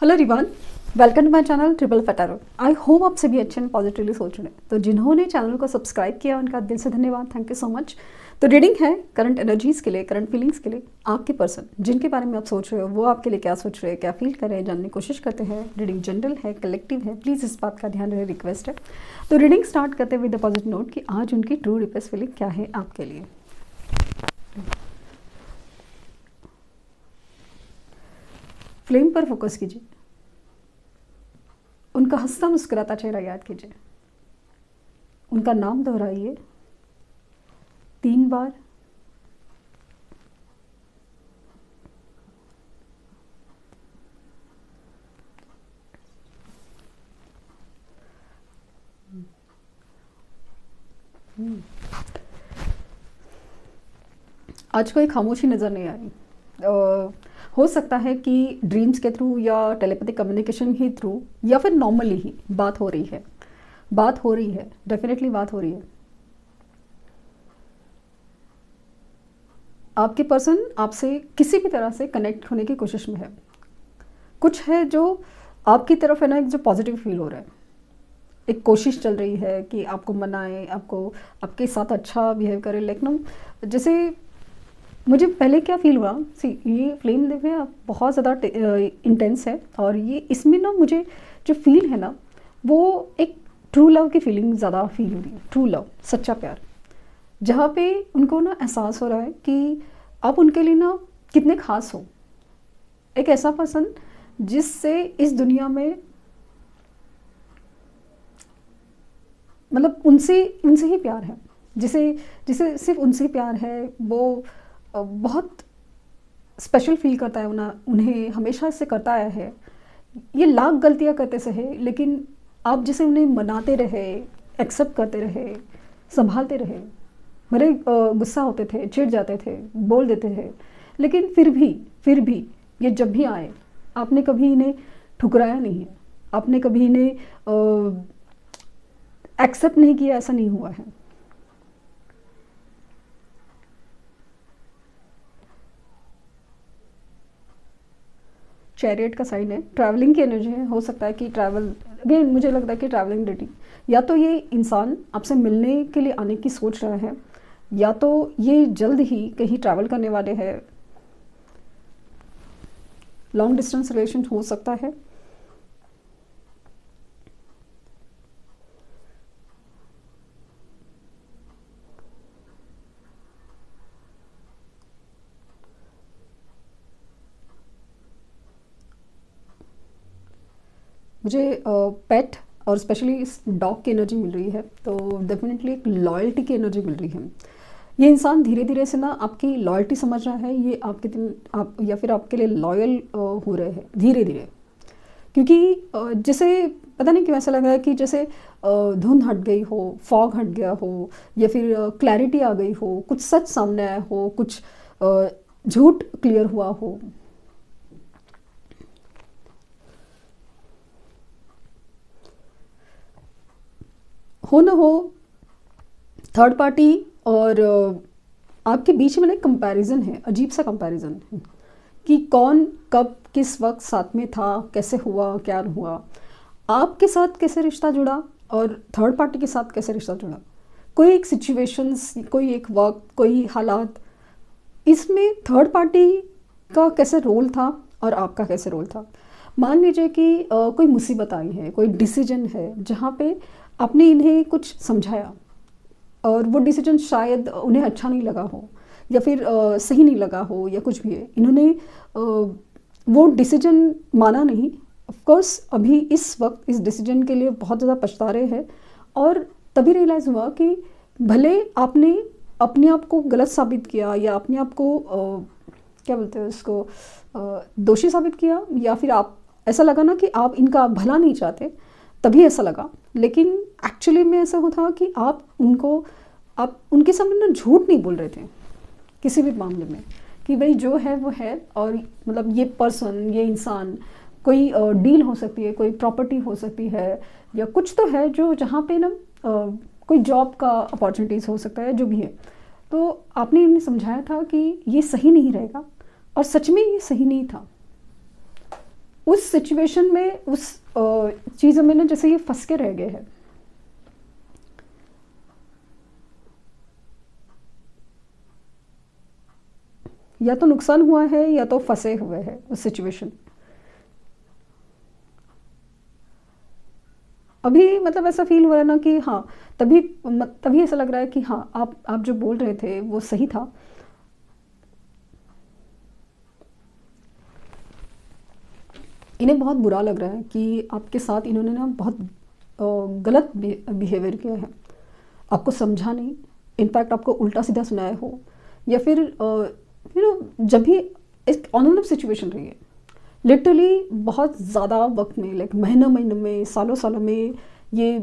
Hello रिवान, welcome to my channel triple फटारो। I hope आप सभी अच्छे एंड पॉजिटिवली सोच रहे हैं। तो जिन्होंने चैनल को सब्सक्राइब किया उनका दिल से धन्यवाद, थैंक यू सो मच। तो रीडिंग है करंट एनर्जीज़ के लिए, करंट फीलिंग्स के लिए। आपके पर्सन जिनके बारे में आप सोच रहे हो वो आपके लिए क्या सोच रहे हैं, क्या फील कर रहे हैं, जानने की कोशिश करते हैं। रीडिंग जनरल है, कलेक्टिव है, प्लीज़ इस बात का ध्यान रहे, रिक्वेस्ट है। तो रीडिंग स्टार्ट करते हुए पॉजिटिव नोट कि आज उनकी ट्रू डीपेस्ट फीलिंग क्या है आपके लिए। फ्लेम पर फोकस कीजिए, उनका हंसता मुस्कुराता चेहरा याद कीजिए, उनका नाम दोहराइए 3 बार। आज कोई खामोशी नजर नहीं आ रही। हो सकता है कि ड्रीम्स के थ्रू या टेलीपैथिक कम्युनिकेशन ही थ्रू या फिर नॉर्मली ही बात हो रही है, डेफिनेटली बात हो रही है। आपके पर्सन आपसे किसी भी तरह से कनेक्ट होने की कोशिश में है। कुछ है जो आपकी तरफ है ना, एक जो पॉजिटिव फील हो रहा है, एक कोशिश चल रही है कि आपको मनाए, आपको आपके साथ अच्छा बिहेव करे। लेकिन जैसे मुझे पहले क्या फील हुआ, ये फ्लेम देखिए आप बहुत ज़्यादा इंटेंस है और ये इसमें ना मुझे जो फील है ना वो एक ट्रू लव की फीलिंग ज़्यादा फील हो रही है। ट्रू लव, सच्चा प्यार, जहाँ पे उनको ना एहसास हो रहा है कि आप उनके लिए ना कितने खास हो। एक ऐसा पर्सन जिससे इस दुनिया में मतलब उनसे ही प्यार है, जिसे सिर्फ उनसे प्यार है, वो बहुत स्पेशल फील करता है, उन्हें हमेशा इससे करता आया है। ये लाख गलतियां करते सहे लेकिन आप जैसे उन्हें मनाते रहे, एक्सेप्ट करते रहे, संभालते रहे। भले गुस्सा होते थे, चिढ़ जाते थे, बोल देते थे, लेकिन फिर भी ये जब भी आए आपने कभी इन्हें ठुकराया नहीं है, आपने कभी इन्हें एक्सेप्ट नहीं किया, ऐसा नहीं हुआ है। चैरियट का साइन है, ट्रैवलिंग की एनर्जी है। हो सकता है कि ट्रैवल, अगेन मुझे लगता है कि ट्रैवलिंग डेटिंग, या तो ये इंसान आपसे मिलने के लिए आने की सोच रहा है या तो ये जल्द ही कहीं ट्रैवल करने वाले हैं। लॉन्ग डिस्टेंस रिलेशन हो सकता है। मुझे पेट और स्पेशली इस डॉग की एनर्जी मिल रही है, तो डेफिनेटली एक लॉयल्टी की एनर्जी मिल रही है। ये इंसान धीरे धीरे से ना आपकी लॉयल्टी समझ रहा है, ये आप या फिर आपके लिए लॉयल हो रहे हैं धीरे धीरे, क्योंकि जैसे पता नहीं क्यों ऐसा लग रहा है कि जैसे धुंध हट गई हो, फॉग हट गया हो, या फिर क्लैरिटी आ गई हो, कुछ सच सामने आया हो, कुछ झूठ क्लियर हुआ हो। हो ना हो, थर्ड पार्टी और आपके बीच में एक कंपैरिजन है, अजीब सा कंपैरिजन है कि कौन कब किस वक्त साथ में था, कैसे हुआ, क्या हुआ, आपके साथ कैसे रिश्ता जुड़ा और थर्ड पार्टी के साथ कैसे रिश्ता जुड़ा। कोई एक सिचुएशंस, कोई एक वक्त, कोई हालात, इसमें थर्ड पार्टी का कैसे रोल था और आपका कैसे रोल था। मान लीजिए कि कोई मुसीबत आई है, कोई डिसीजन है जहाँ पे आपने इन्हें कुछ समझाया और वो डिसीजन शायद उन्हें अच्छा नहीं लगा हो या फिर सही नहीं लगा हो या कुछ भी है, इन्होंने वो डिसीजन माना नहीं। ऑफ कोर्स अभी इस वक्त इस डिसीजन के लिए बहुत ज़्यादा पछता रहे हैं और तभी रियलाइज़ हुआ कि भले आपने अपने आप को गलत साबित किया या अपने आप को क्या बोलते हैं उसको दोषी साबित किया, या फिर आप ऐसा लगा ना कि आप इनका भला नहीं चाहते, तभी ऐसा लगा। लेकिन एक्चुअली में ऐसा होता कि आप उनके सामने ना झूठ नहीं बोल रहे थे किसी भी मामले में कि भाई जो है वो है, और मतलब ये पर्सन, ये इंसान, कोई डील हो सकती है, कोई प्रॉपर्टी हो सकती है, या कुछ तो है जो जहाँ पे ना कोई जॉब का अपॉर्चुनिटीज़ हो सकता है, जो भी है। तो आपने इन्हें समझाया था कि ये सही नहीं रहेगा और सच में ये सही नहीं था। उस सिचुएशन में उस चीज़ में ना जैसे ये फंस के रह गए हैं। या तो नुकसान हुआ है या तो फंसे हुए हैं उस सिचुएशन। अभी मतलब ऐसा फील हो रहा है ना कि हाँ तभी ऐसा लग रहा है कि हाँ आप जो बोल रहे थे वो सही था। इन्हें बहुत बुरा लग रहा है कि आपके साथ इन्होंने ना बहुत गलत बिहेवियर किया है, आपको समझा नहीं, इनफैक्ट आपको उल्टा सीधा सुनाया हो, या फिर जब भी एक ऑन सिचुएशन रही है लिटरली बहुत ज़्यादा वक्त में, लाइक महीना महीने में, सालों सालों में ये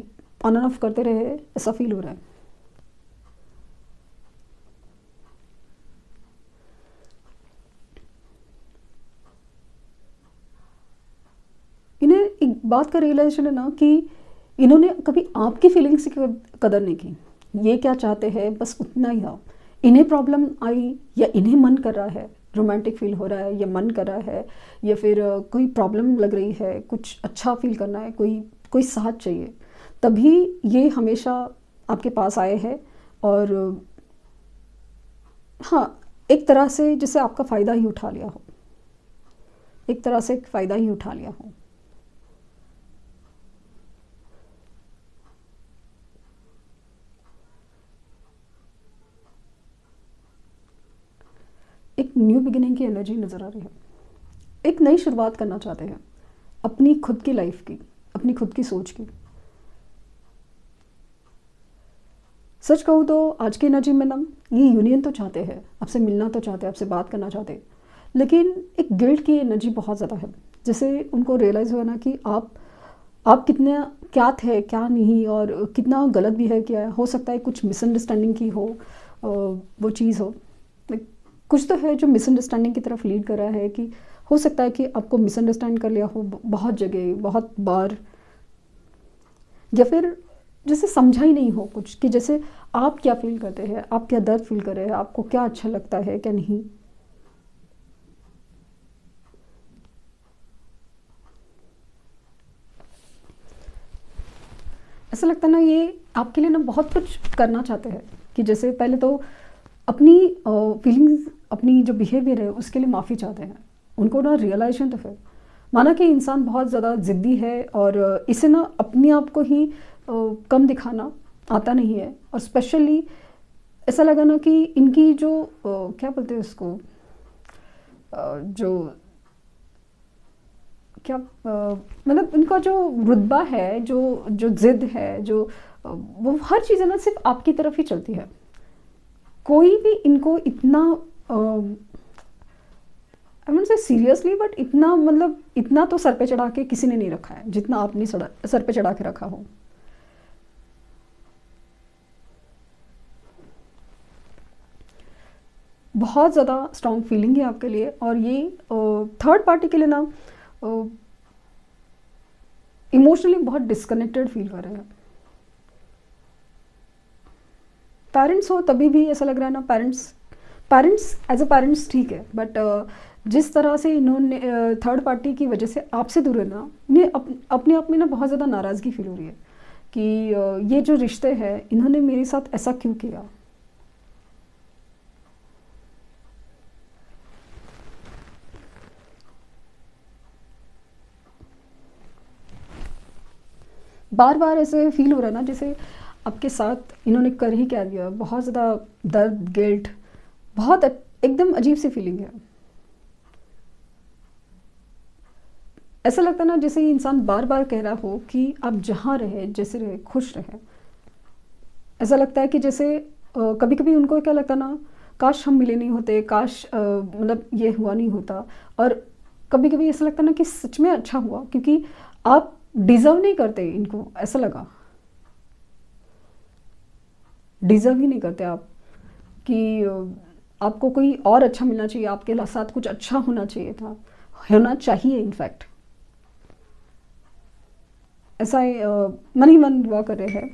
ऑन एंड ऑफ करते रहे, ऐसा फील हो रहा है। इन्हें एक बात का रियलाइजेशन है ना कि इन्होंने कभी आपकी फीलिंग्स की कदर नहीं की। ये क्या चाहते हैं बस उतना ही था। इन्हें प्रॉब्लम आई या इन्हें मन कर रहा है, रोमांटिक फील हो रहा है या मन कर रहा है, या फिर कोई प्रॉब्लम लग रही है, कुछ अच्छा फील करना है, कोई साथ चाहिए, तभी ये हमेशा आपके पास आए हैं। और हाँ, एक तरह से जैसे आपका फ़ायदा ही उठा लिया हो, एक तरह से फ़ायदा ही उठा लिया हो। एक न्यू बिगिनिंग की एनर्जी नज़र आ रही है। एक नई शुरुआत करना चाहते हैं अपनी खुद की लाइफ की, अपनी खुद की सोच की। सच कहूँ तो आज की एनर्जी में ना ये यूनियन तो चाहते हैं, आपसे मिलना तो चाहते हैं, आपसे बात करना चाहते हैं, लेकिन एक गिल्ट की एनर्जी बहुत ज़्यादा है। जैसे उनको रियलाइज़ हुआ ना कि आप कितने क्या थे क्या नहीं और कितना गलत बिहेव किया है। हो सकता है कुछ मिसअंडरस्टैंडिंग की हो, वो चीज़ हो, कुछ तो है जो मिसअंडरस्टैंडिंग की तरफ लीड कर रहा है। कि हो सकता है कि आपको मिसअंडरस्टैंड कर लिया हो बहुत जगह, बहुत बार, या फिर जैसे समझा ही नहीं हो कुछ कि जैसे आप क्या फील करते हैं, आप क्या दर्द फील कर रहे हैं, आपको क्या अच्छा लगता है क्या नहीं। ऐसा लगता है ना ये आपके लिए ना बहुत कुछ करना चाहते हैं कि जैसे पहले तो अपनी फीलिंग्स, अपनी जो बिहेवियर है उसके लिए माफ़ी चाहते हैं। उनको ना रियलाइजेशन तो फिर माना कि इंसान बहुत ज़्यादा ज़िद्दी है और इसे ना अपने आप को ही कम दिखाना आता नहीं है। और स्पेशली ऐसा लगा ना कि इनकी जो क्या बोलते हैं उसको, जो क्या मतलब इनका जो रुतबा है, जो ज़िद है, वो हर चीज़ ना सिर्फ आपकी तरफ ही चलती है। कोई भी इनको इतना आई मीन से सीरियसली बट इतना मतलब इतना तो सर पे चढ़ा के किसी ने नहीं रखा है जितना आपने सर पे चढ़ा के रखा हो। बहुत ज़्यादा स्ट्रॉन्ग फीलिंग है आपके लिए। और ये थर्ड पार्टी के लिए ना इमोशनली बहुत डिस्कनेक्टेड फील कर रहे हैं। पेरेंट्स हो तभी भी ऐसा लग रहा है ना, पेरेंट्स एज अ पेरेंट्स ठीक है, बट जिस तरह से इन्होंने थर्ड पार्टी की वजह से आपसे दूर रहना, इन्हें अपने आप में ना बहुत ज़्यादा नाराज़गी फील हो रही है कि ये जो रिश्ते हैं इन्होंने मेरे साथ ऐसा क्यों किया। बार बार ऐसे फील हो रहा है ना जैसे आपके साथ इन्होंने कर ही क्या दिया। बहुत ज़्यादा दर्द, गिल्ट, बहुत एकदम अजीब सी फीलिंग है। ऐसा लगता है ना जैसे इंसान बार बार कह रहा हो कि आप जहाँ रहे, जैसे रहे, खुश रहे। ऐसा लगता है कि जैसे कभी कभी उनको क्या लगता ना, काश हम मिले नहीं होते, काश मतलब ये हुआ नहीं होता। और कभी कभी ऐसा लगता ना कि सच में अच्छा हुआ क्योंकि आप डिज़र्व नहीं करते, इनको ऐसा लगा डिज़र्व ही नहीं करते आप, कि आपको कोई और अच्छा मिलना चाहिए, आपके साथ कुछ अच्छा होना चाहिए था, होना चाहिए इनफैक्ट। ऐसा मन ही मन दुआ कर रहे हैं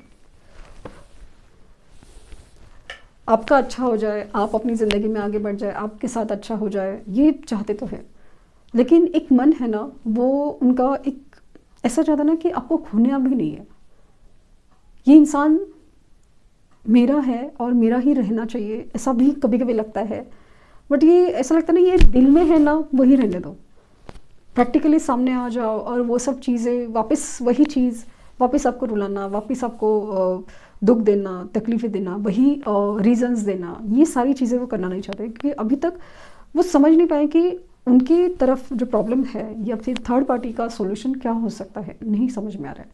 आपका अच्छा हो जाए, आप अपनी ज़िंदगी में आगे बढ़ जाए, आपके साथ अच्छा हो जाए, ये चाहते तो है। लेकिन एक मन है ना, वो उनका एक ऐसा ज़्यादा ना कि आपको खोना भी नहीं है, ये इंसान मेरा है और मेरा ही रहना चाहिए, ऐसा भी कभी कभी लगता है। बट ये ऐसा लगता नहीं, ये दिल में है ना, वही रहने दो, प्रैक्टिकली सामने आ जाओ और वो सब चीज़ें वापस, वही चीज़ वापस आपको रुलाना, वापस आपको दुख देना, तकलीफ़ें देना, वही रीजंस देना, ये सारी चीज़ें वो करना नहीं चाहते, क्योंकि अभी तक वो समझ नहीं पाए कि उनकी तरफ जो प्रॉब्लम है या फिर थर्ड पार्टी का सोल्यूशन क्या हो सकता है, नहीं समझ में आ रहा है।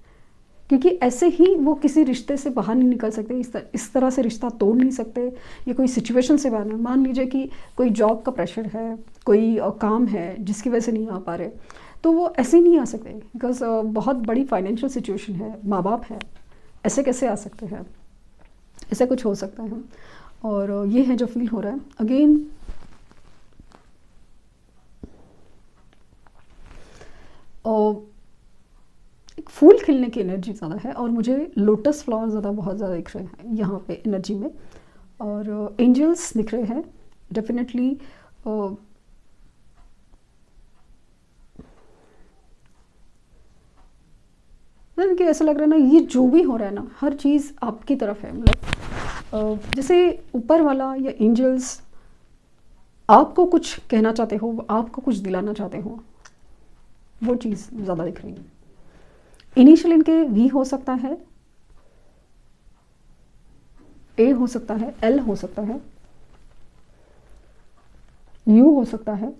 क्योंकि ऐसे ही वो किसी रिश्ते से बाहर नहीं निकल सकते, इस तरह से रिश्ता तोड़ नहीं सकते, या कोई सिचुएशन से बाहर। मान लीजिए कि कोई जॉब का प्रेशर है, कोई काम है जिसकी वजह से नहीं आ पा रहे, तो वो ऐसे नहीं आ सकते, बिकॉज बहुत बड़ी फाइनेंशियल सिचुएशन है, माँ बाप है, ऐसे कैसे आ सकते हैं, ऐसा कुछ हो सकता है। और ये है जो फील हो रहा है। अगेन एक फूल खिलने की एनर्जी ज़्यादा है और मुझे लोटस फ्लावर ज़्यादा बहुत ज़्यादा दिख रहे हैं यहाँ पे एनर्जी में, और एंजल्स दिख रहे हैं डेफिनेटली। कि ऐसा लग रहा है ना, ये जो भी हो रहा है ना, हर चीज़ आपकी तरफ है, मतलब जैसे ऊपर वाला या एंजल्स आपको कुछ कहना चाहते हो, आपको कुछ दिलाना चाहते हो, वो चीज़ ज़्यादा दिख रही है। इनिशियल इनके वी हो सकता है, ए हो सकता है, एल हो सकता है, यू हो सकता है,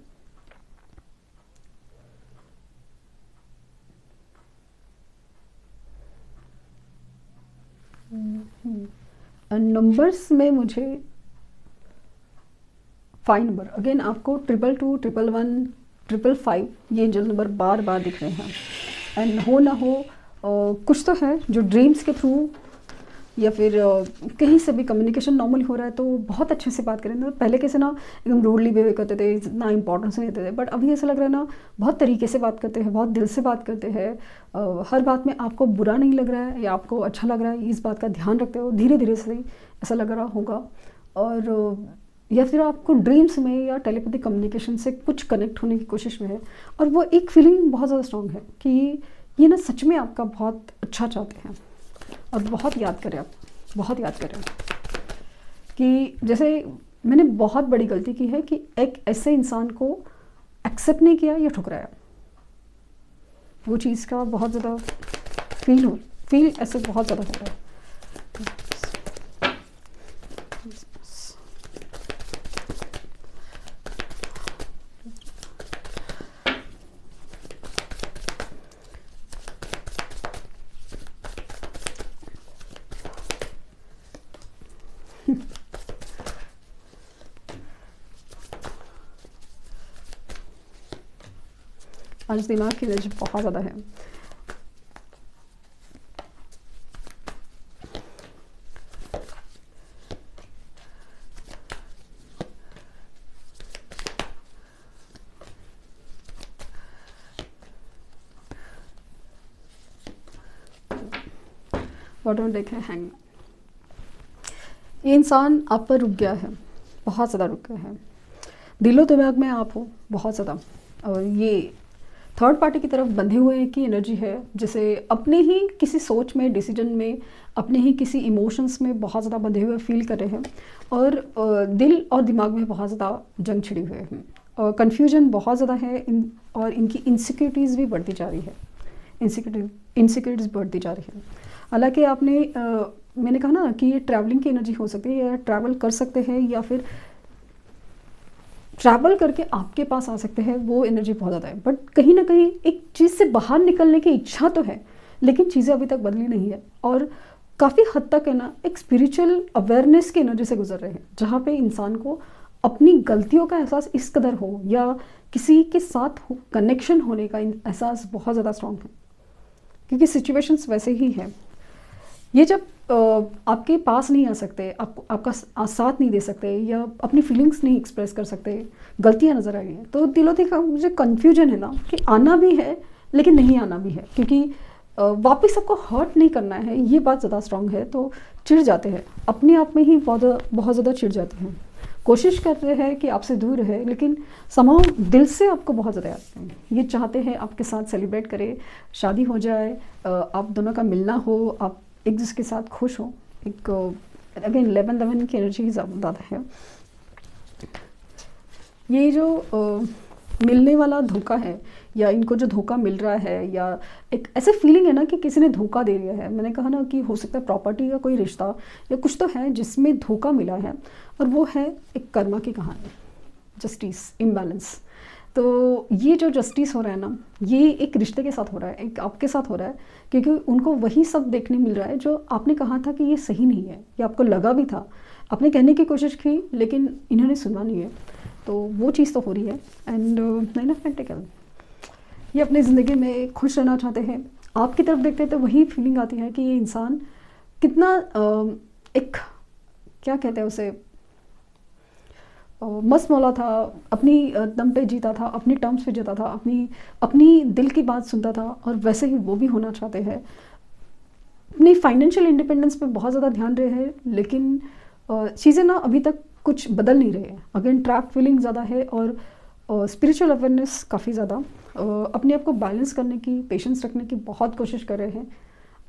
नंबर्स में मुझे 5 नंबर। अगेन आपको 222, 111, 555 ये एंजल नंबर बार बार दिख रहे हैं। एंड हो ना हो कुछ तो है जो ड्रीम्स के थ्रू या फिर कहीं से भी कम्युनिकेशन नॉर्मल हो रहा है, तो बहुत अच्छे से बात करें। तो पहले कैसे ना एकदम रूडली बिहेव करते थे, इतना इंपॉर्टेंस नहीं देते थे, बट अभी ऐसा लग रहा है ना, बहुत तरीके से बात करते हैं, बहुत दिल से बात करते हैं, हर बात में आपको बुरा नहीं लग रहा है या आपको अच्छा लग रहा है, इस बात का ध्यान रखते हो, धीरे धीरे से ऐसा लग रहा होगा। और या फिर आपको ड्रीम्स में या टेलीपैथिक कम्युनिकेशन से कुछ कनेक्ट होने की कोशिश में है, और वो एक फीलिंग बहुत ज़्यादा स्ट्रॉन्ग है कि ये ना सच में आपका बहुत अच्छा चाहते हैं और बहुत याद करें, आप बहुत याद करें। कि जैसे मैंने बहुत बड़ी गलती की है कि एक ऐसे इंसान को एक्सेप्ट नहीं किया या ठुकराया, वो चीज़ का बहुत ज़्यादा फील ऐसे बहुत ज़्यादा हो रहा है। आज दिमाग की एनर्जी बहुत ज़्यादा है। बॉटम देखें, हैंग, ये इंसान आप पर रुक गया है, बहुत ज़्यादा रुक गया है, दिलो दिमाग में आप हो बहुत ज़्यादा, और ये थर्ड पार्टी की तरफ बंधे हुए की एनर्जी है। जैसे अपने ही किसी सोच में, डिसीजन में, अपने ही किसी इमोशंस में बहुत ज़्यादा बंधे हुए फील कर रहे हैं, और दिल और दिमाग में बहुत ज़्यादा जंग छिड़ी हुए हैं, और कन्फ्यूजन बहुत ज़्यादा है और इनकी इनसिक्योरिटीज़ भी बढ़ती जा रही है, इनसिक्योरिटीज़ बढ़ती जा रही है। हालाँकि मैंने कहा ना कि ये ट्रैवलिंग की एनर्जी हो सकती है, या ट्रैवल कर सकते हैं, या फिर ट्रैवल करके आपके पास आ सकते हैं, वो एनर्जी बहुत ज़्यादा है। बट कहीं ना कहीं एक चीज़ से बाहर निकलने की इच्छा तो है, लेकिन चीज़ें अभी तक बदली नहीं है, और काफ़ी हद तक है ना एक स्पिरिचुअल अवेयरनेस की एनर्जी से गुजर रहे हैं, जहाँ पे इंसान को अपनी गलतियों का एहसास इस कदर हो, या किसी के साथ कनेक्शन होने का एहसास बहुत ज़्यादा स्ट्रॉन्ग है, क्योंकि सिचुएशंस वैसे ही हैं। ये जब आपके पास नहीं आ सकते, आपका साथ नहीं दे सकते, या अपनी फीलिंग्स नहीं एक्सप्रेस कर सकते, गलतियां नज़र आ रही हैं, तो दिलो दिल का मुझे कन्फ्यूजन है ना कि आना भी है लेकिन नहीं आना भी है, क्योंकि वापस आपको हर्ट नहीं करना है, ये बात ज़्यादा स्ट्रॉन्ग है। तो चिढ़ जाते हैं, अपने आप में ही बहुत ज़्यादा चिढ़ जाते हैं, कोशिश कर रहे हैं कि आपसे दूर है, लेकिन समाओ दिल से आपको बहुत ज़्यादा याद हैं, ये चाहते हैं आपके साथ सेलिब्रेट करें, शादी हो जाए, आप दोनों का मिलना हो, आप एक दूसरे के साथ खुश हो। एक अगेन 11-11 की एनर्जी ज़्यादा है। ये जो मिलने वाला धोखा है या इनको जो धोखा मिल रहा है या एक ऐसे फीलिंग है ना कि किसी ने धोखा दे दिया है। मैंने कहा ना कि हो सकता है प्रॉपर्टी या कोई रिश्ता या कुछ तो है जिसमें धोखा मिला है, और वो है एक कर्मा की कहानी, जस्टिस इम्बैलेंस। तो ये जो जस्टिस हो रहा है ना, ये एक रिश्ते के साथ हो रहा है, एक आपके साथ हो रहा है, क्योंकि उनको वही सब देखने मिल रहा है जो आपने कहा था कि ये सही नहीं है, या आपको लगा भी था, आपने कहने की कोशिश की लेकिन इन्होंने सुना नहीं है। तो वो चीज़ तो हो रही है। एंड 9 ऑफ पेंटिकल, ये अपनी ज़िंदगी में खुश रहना चाहते हैं। आपकी तरफ देखते हैं तो वही फीलिंग आती है कि ये इंसान कितना एक क्या कहते हैं उसे मस्त मौला था, अपनी दम पे जीता था, अपने टर्म्स पे जीता था, अपनी दिल की बात सुनता था, और वैसे ही वो भी होना चाहते हैं। अपनी फाइनेंशियल इंडिपेंडेंस पे बहुत ज़्यादा ध्यान रहे हैं, लेकिन चीज़ें ना अभी तक कुछ बदल नहीं रही है। अगेन ट्रैप फीलिंग ज़्यादा है, और स्पिरिचुअल अवेयरनेस काफ़ी ज़्यादा। अपने आप को बैलेंस करने की, पेशेंस रखने की बहुत कोशिश कर रहे हैं,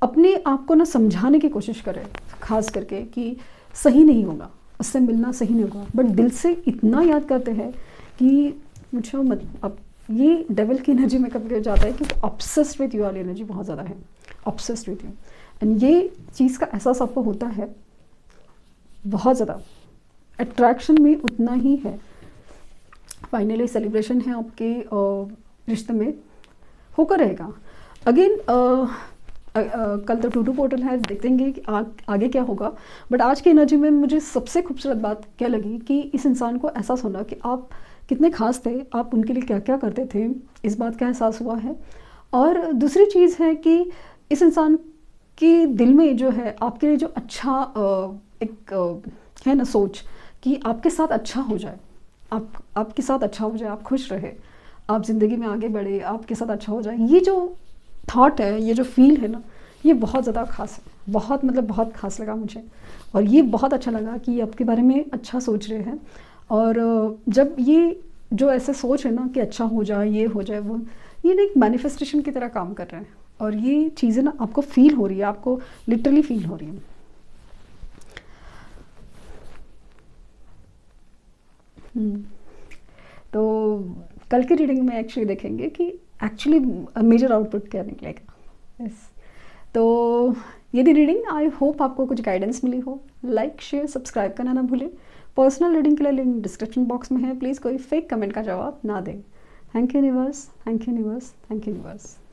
अपने आप को ना समझाने की कोशिश कर रहे हैं खास करके कि सही नहीं होगा, उससे मिलना सही नहीं होगा, बट दिल से इतना याद करते हैं कि मुझे मत। अब ये डेविल की एनर्जी में कब जाता है कि ऑब्सेस्ड विथ यू वाली एनर्जी बहुत ज़्यादा है, ऑब्सेस्ड विथ यू। एंड ये चीज़ का एहसास आपको होता है बहुत ज़्यादा, अट्रैक्शन में उतना ही है। फाइनली सेलिब्रेशन है आपके रिश्ते में, होकर रहेगा। अगेन कल तो टूटू पोर्टल है, देखेंगे कि आगे क्या होगा, बट आज की एनर्जी में मुझे सबसे खूबसूरत बात क्या लगी कि इस इंसान को एहसास होना कि आप कितने खास थे, आप उनके लिए क्या क्या करते थे, इस बात का एहसास हुआ है। और दूसरी चीज़ है कि इस इंसान के दिल में जो है आपके लिए जो अच्छा है ना सोच कि आपके साथ अच्छा हो जाए, आपके साथ अच्छा हो जाए, आप खुश रहे, आप ज़िंदगी में आगे बढ़े, आपके साथ अच्छा हो जाए। ये जो थाट है, ये जो फील है ना, ये बहुत ज़्यादा खास है, बहुत मतलब बहुत खास लगा मुझे। और ये बहुत अच्छा लगा कि आपके बारे में अच्छा सोच रहे हैं। और जब ये जो ऐसे सोच है ना कि अच्छा हो जाए, ये हो जाए, वो ये ना एक मैनिफेस्टेशन की तरह काम कर रहे हैं, और ये चीज़ें ना आपको फील हो रही है, आपको लिटरली फील हो रही है। तो कल की रीडिंग में एक्चुअली देखेंगे कि एक्चुअली मेजर आउटपुट क्या निकलेगा। यस, तो ये थी रीडिंग। आई होप आपको कुछ गाइडेंस मिली हो। लाइक, शेयर, सब्सक्राइब करना ना भूलें। पर्सनल रीडिंग के लिए लिंक डिस्क्रिप्शन बॉक्स में है। प्लीज़ कोई फेक कमेंट का जवाब ना दें। Thank you universe, thank you universe, thank you universe.